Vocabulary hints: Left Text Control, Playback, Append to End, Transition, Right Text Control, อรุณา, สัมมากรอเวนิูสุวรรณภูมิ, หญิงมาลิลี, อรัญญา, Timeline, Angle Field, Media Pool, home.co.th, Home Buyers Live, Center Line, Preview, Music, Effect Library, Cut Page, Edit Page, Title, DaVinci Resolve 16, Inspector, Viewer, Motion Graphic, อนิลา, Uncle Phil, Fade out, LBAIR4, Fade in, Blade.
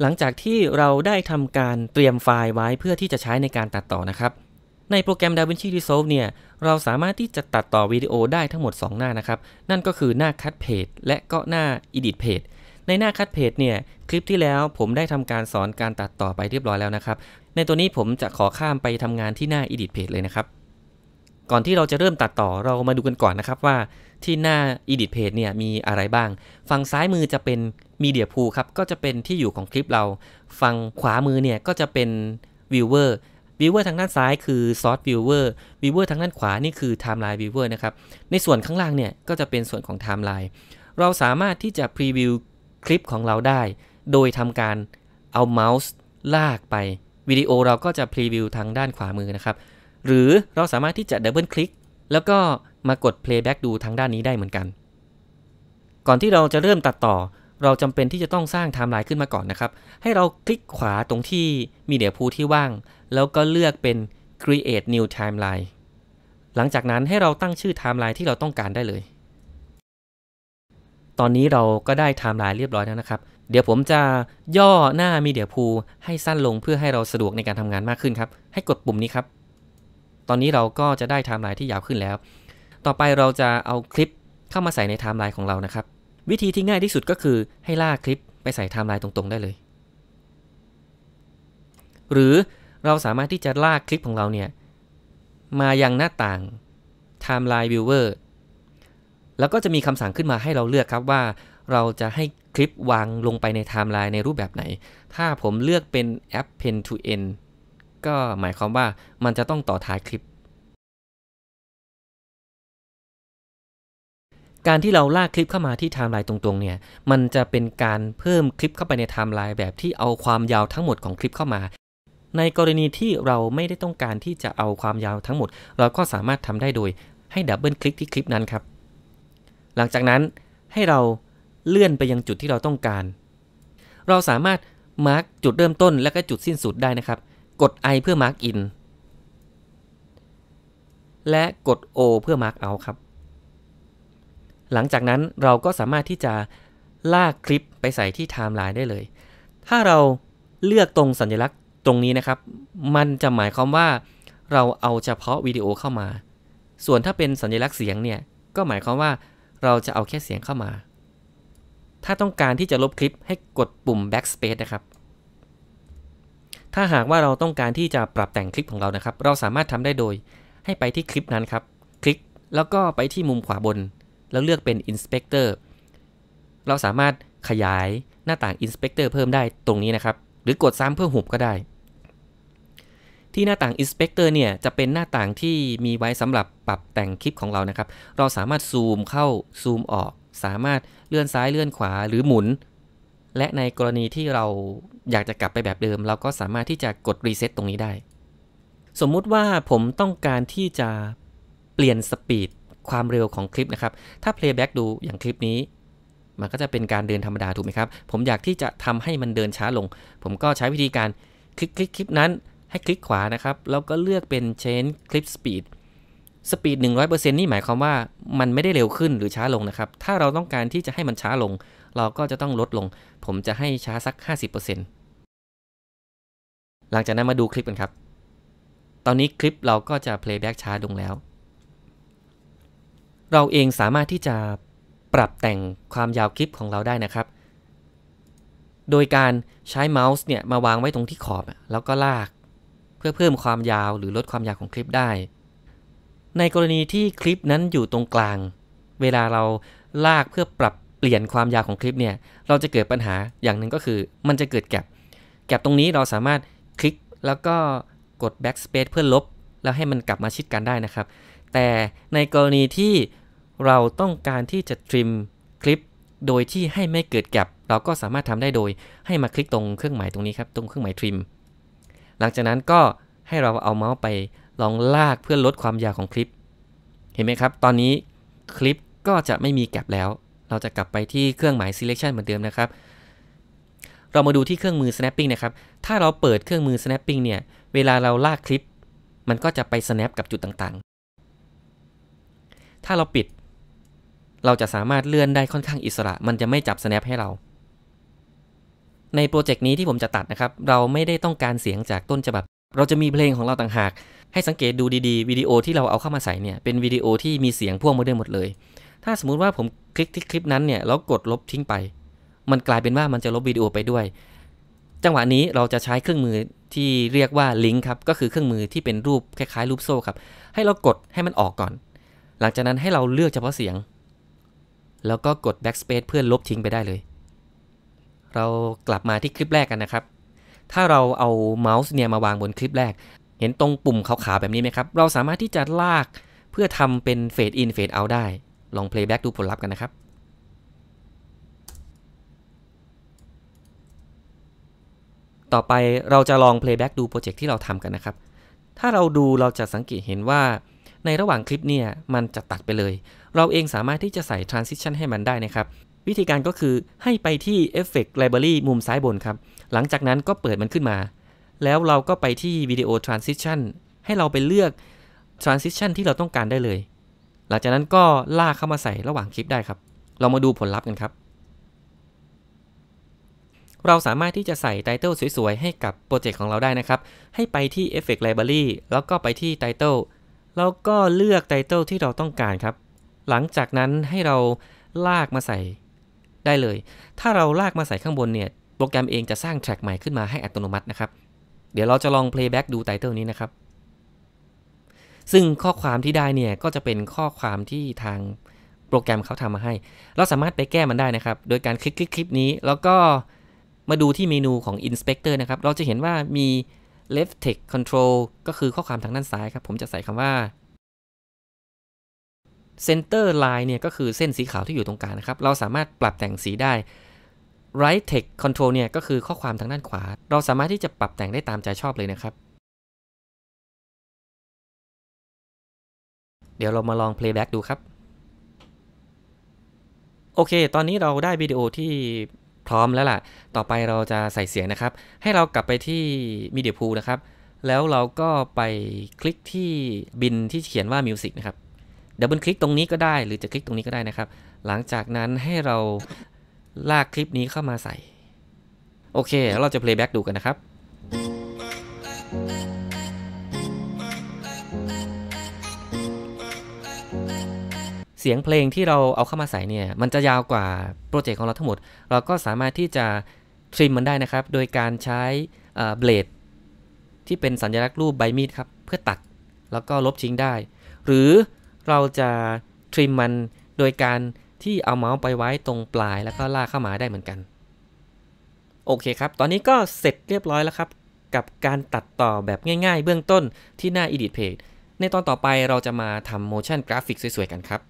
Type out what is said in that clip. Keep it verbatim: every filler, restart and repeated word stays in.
หลังจากที่เราได้ทำการเตรียมไฟล์ไว้เพื่อที่จะใช้ในการตัดต่อนะครับในโปรแกรม DaVinci Resolve เนี่ยเราสามารถที่จะตัดต่อวิดีโอได้ทั้งหมดสองหน้านะครับนั่นก็คือหน้า Cut Page และก็หน้า Edit Page ในหน้า Cut Page เนี่ยคลิปที่แล้วผมได้ทำการสอนการตัดต่อไปเรียบร้อยแล้วนะครับในตัวนี้ผมจะขอข้ามไปทำงานที่หน้า Edit Page เลยนะครับก่อนที่เราจะเริ่มตัดต่อเรามาดูกันก่อนนะครับว่าที่หน้า Edit Page เนี่ยมีอะไรบ้างฝั่งซ้ายมือจะเป็น Media Pool ครับก็จะเป็นที่อยู่ของคลิปเราฝั่งขวามือเนี่ยก็จะเป็น Viewer Viewer ทางด้านซ้ายคือ Source Viewer Viewer ทางด้านขวานี่คือ Timeline Viewer นะครับในส่วนข้างล่างเนี่ยก็จะเป็นส่วนของ Timeline เราสามารถที่จะ Preview คลิปของเราได้โดยทำการเอาเมาส์ลากไปวิดีโอเราก็จะ Preview ทางด้านขวามือนะครับหรือเราสามารถที่จะ Double Click แล้วก็มากด Playback ดูทางด้านนี้ได้เหมือนกันก่อนที่เราจะเริ่มตัดต่อเราจำเป็นที่จะต้องสร้าง Timeline ขึ้นมาก่อนนะครับให้เราคลิกขวาตรงที่ Media Pool ที่ว่างแล้วก็เลือกเป็น create new timeline หลังจากนั้นให้เราตั้งชื่อ timeline ที่เราต้องการได้เลยตอนนี้เราก็ได้ timeline เรียบร้อยแล้วนะครับเดี๋ยวผมจะย่อหน้า media pool ให้สั้นลงเพื่อให้เราสะดวกในการทำงานมากขึ้นครับให้กดปุ่มนี้ครับตอนนี้เราก็จะได้ timeline ที่ยาวขึ้นแล้วต่อไปเราจะเอาคลิปเข้ามาใส่ใน timeline ของเรานะครับวิธีที่ง่ายที่สุดก็คือให้ลากคลิปไปใส่ timeline ตรงๆได้เลยหรือเราสามารถที่จะลากคลิปของเราเนี่ยมายังหน้าต่าง Timeline Viewer แล้วก็จะมีคำสั่งขึ้นมาให้เราเลือกครับว่าเราจะให้คลิปวางลงไปใน Timeline ในรูปแบบไหนถ้าผมเลือกเป็น Append to End ก็หมายความว่ามันจะต้องต่อท้ายคลิปการที่เราลากคลิปเข้ามาที่ Timeline ตรงๆเนี่ยมันจะเป็นการเพิ่มคลิปเข้าไปใน Timeline แบบที่เอาความยาวทั้งหมดของคลิปเข้ามาในกรณีที่เราไม่ได้ต้องการที่จะเอาความยาวทั้งหมดเราก็สามารถทำได้โดยให้ดับเบิลคลิกที่คลิปนั้นครับหลังจากนั้นให้เราเลื่อนไปยังจุดที่เราต้องการเราสามารถมาร์กจุดเริ่มต้นและก็จุดสิ้นสุดได้นะครับกด I เพื่อมาร์กอินและกด O เพื่อมาร์กเอาท์ครับหลังจากนั้นเราก็สามารถที่จะลากคลิปไปใส่ที่ไทม์ไลน์ได้เลยถ้าเราเลือกตรงสัญลักษณ์ตรงนี้นะครับมันจะหมายความว่าเราเอาเฉพาะวิดีโอเข้ามาส่วนถ้าเป็นสัญลักษณ์เสียงเนี่ยก็หมายความว่าเราจะเอาแค่เสียงเข้ามาถ้าต้องการที่จะลบคลิปให้กดปุ่ม backspace นะครับถ้าหากว่าเราต้องการที่จะปรับแต่งคลิปของเรานะครับเราสามารถทำได้โดยให้ไปที่คลิปนั้นครับคลิกแล้วก็ไปที่มุมขวาบนแล้วเลือกเป็น Inspector เราสามารถขยายหน้าต่าง Inspector เพิ่มได้ตรงนี้นะครับหรือกดซ้ำเพื่อหุบก็ได้ที่หน้าต่าง Inspector เนี่ยจะเป็นหน้าต่างที่มีไว้สำหรับปรับแต่งคลิปของเรานะครับเราสามารถซูมเข้าซูมออกสามารถเลื่อนซ้ายเลื่อนขวาหรือหมุนและในกรณีที่เราอยากจะกลับไปแบบเดิมเราก็สามารถที่จะกดรีเซ็ตตรงนี้ได้สมมุติว่าผมต้องการที่จะเปลี่ยนสปีดความเร็วของคลิปนะครับถ้า Playback ดูอย่างคลิปนี้มันก็จะเป็นการเดินธรรมดาถูกไหมครับผมอยากที่จะทำให้มันเดินช้าลงผมก็ใช้วิธีการคลิกคลิกคลิปนั้นให้คลิกขวานะครับแล้วก็เลือกเป็น change clip speed speed หนึ่งร้อยเปอร์เซ็นต์ นี่หมายความว่ามันไม่ได้เร็วขึ้นหรือช้าลงนะครับถ้าเราต้องการที่จะให้มันช้าลงเราก็จะต้องลดลงผมจะให้ช้าสัก ห้าสิบเปอร์เซ็นต์ หลังจากนั้นมาดูคลิปกันครับตอนนี้คลิปเราก็จะ playback ช้าลงแล้วเราเองสามารถที่จะปรับแต่งความยาวคลิปของเราได้นะครับโดยการใช้เมาส์เนี่ยมาวางไว้ตรงที่ขอบแล้วก็ลากเพื่อเพิ่มความยาวหรือลดความยาวของคลิปได้ในกรณีที่คลิปนั้นอยู่ตรงกลางเวลาเราลากเพื่อปรับเปลี่ยนความยาวของคลิปเนี่ยเราจะเกิดปัญหาอย่างหนึ่งก็คือมันจะเกิดแก็ปแก็ปตรงนี้เราสามารถคลิกแล้วก็กด backspace เพื่อลบแล้วให้มันกลับมาชิดกันได้นะครับแต่ในกรณีที่เราต้องการที่จะทริมคลิปโดยที่ให้ไม่เกิดแก็ปเราก็สามารถทำได้โดยให้มาคลิกตรงเครื่องหมายตรงนี้ครับตรงเครื่องหมายทริมหลังจากนั้นก็ให้เราเอาเมาส์ไปลองลากเพื่อลดความยาวของคลิปเห็นไหมครับตอนนี้คลิปก็จะไม่มีแก็ปแล้วเราจะกลับไปที่เครื่องหมาย selection เหมือนเดิมนะครับเรามาดูที่เครื่องมือ snapping นะครับถ้าเราเปิดเครื่องมือ snapping เนี่ยเวลาเราลากคลิปมันก็จะไป snap กับจุดต่างๆถ้าเราปิดเราจะสามารถเลื่อนได้ค่อนข้างอิสระมันจะไม่จับ snap ให้เรา ในโปรเจกต์นี้ที่ผมจะตัดนะครับเราไม่ได้ต้องการเสียงจากต้นฉบับเราจะมีเพลงของเราต่างหากให้สังเกตดูดีๆวิดีโอที่เราเอาเข้ามาใส่เนี่ยเป็นวิดีโอที่มีเสียงพ่วงมาด้วยหมดเลยถ้าสมมุติว่าผมคลิกที่คลิปนั้นเนี่ยแล้วกดลบทิ้งไปมันกลายเป็นว่ามันจะลบวิดีโอไปด้วยจังหวะนี้เราจะใช้เครื่องมือที่เรียกว่าลิงก์ครับก็คือเครื่องมือที่เป็นรูปคล้ายๆรูปโซ่ครับให้เรากดให้มันออกก่อนหลังจากนั้นให้เราเลือกเฉพาะเสียงแล้วก็กด backspace เพื่อลบทิ้งไปได้เลยเรากลับมาที่คลิปแรกกันนะครับถ้าเราเอาเมาส์เนี่ยมาวางบนคลิปแรกเห็นตรงปุ่มขาวๆแบบนี้ไหมครับเราสามารถที่จะลากเพื่อทำเป็น Fade in Fade out ได้ลอง Playback ดูผลลัพธ์กันนะครับต่อไปเราจะลอง Playback ดูโปรเจกต์ที่เราทำกันนะครับถ้าเราดูเราจะสังเกตเห็นว่าในระหว่างคลิปเนี่ยมันจะตัดไปเลยเราเองสามารถที่จะใส่ Transition ให้มันได้นะครับวิธีการก็คือให้ไปที่ Effect Library มุมซ้ายบนครับหลังจากนั้นก็เปิดมันขึ้นมาแล้วเราก็ไปที่ Video Transition ให้เราไปเลือก Transition ที่เราต้องการได้เลยหลังจากนั้นก็ลากเข้ามาใส่ระหว่างคลิปได้ครับเรามาดูผลลัพธ์กันครับเราสามารถที่จะใส่ Title สวยๆให้กับโปรเจกต์ของเราได้นะครับให้ไปที่ Effect Library แล้วก็ไปที่ Title แล้วก็เลือก Title ที่เราต้องการครับหลังจากนั้นให้เราลากมาใส่ได้เลยถ้าเราลากมาใส่ข้างบนเนี่ยโปรแกรมเองจะสร้างแทร็กใหม่ขึ้นมาให้อัตโนมัตินะครับเดี๋ยวเราจะลอง Playback ดู Title นี้นะครับซึ่งข้อความที่ได้เนี่ยก็จะเป็นข้อความที่ทางโปรแกรมเขาทำมาให้เราสามารถไปแก้มันได้นะครับโดยการคลิกคลิปนี้แล้วก็มาดูที่เมนูของ Inspector นะครับเราจะเห็นว่ามี Left Text Control ก็คือข้อความทางด้านซ้ายครับผมจะใส่คำว่า Center Line เนี่ยก็คือเส้นสีขาวที่อยู่ตรงกลางนะครับเราสามารถปรับแต่งสีได้ Right Text Control เนี่ยก็คือข้อความทางด้านขวาเราสามารถที่จะปรับแต่งได้ตามใจชอบเลยนะครับเดี๋ยวเรามาลอง Playback ดูครับโอเคตอนนี้เราได้วิดีโอที่พร้อมแล้วล่ะต่อไปเราจะใส่เสียงนะครับให้เรากลับไปที่ Media Pool นะครับแล้วเราก็ไปคลิกที่บินที่เขียนว่า Music นะครับดับเบิลคลิกตรงนี้ก็ได้หรือจะคลิกตรงนี้ก็ได้นะครับหลังจากนั้นให้เราลากคลิปนี้เข้ามาใส่โอเคแล้วเราจะ Playback ดูกันนะครับเสียงเพลงที่เราเอาเข้ามาใส่เนี่ยมันจะยาวกว่าโปรเจกต์ของเราทั้งหมดเราก็สามารถที่จะทริมมันได้นะครับโดยการใช้ Blade ที่เป็นสัญลักษณ์รูปใบมีดครับเพื่อตัดแล้วก็ลบทิ้งได้หรือเราจะทริมมันโดยการที่เอาเมาส์ไปไว้ตรงปลายแล้วก็ลากเข้ามาได้เหมือนกันโอเคครับตอนนี้ก็เสร็จเรียบร้อยแล้วครับกับการตัดต่อแบบง่ายๆเบื้องต้นที่หน้า Edit Page ในตอนต่อไปเราจะมาทำ Motion Graphic สวยๆกันครับ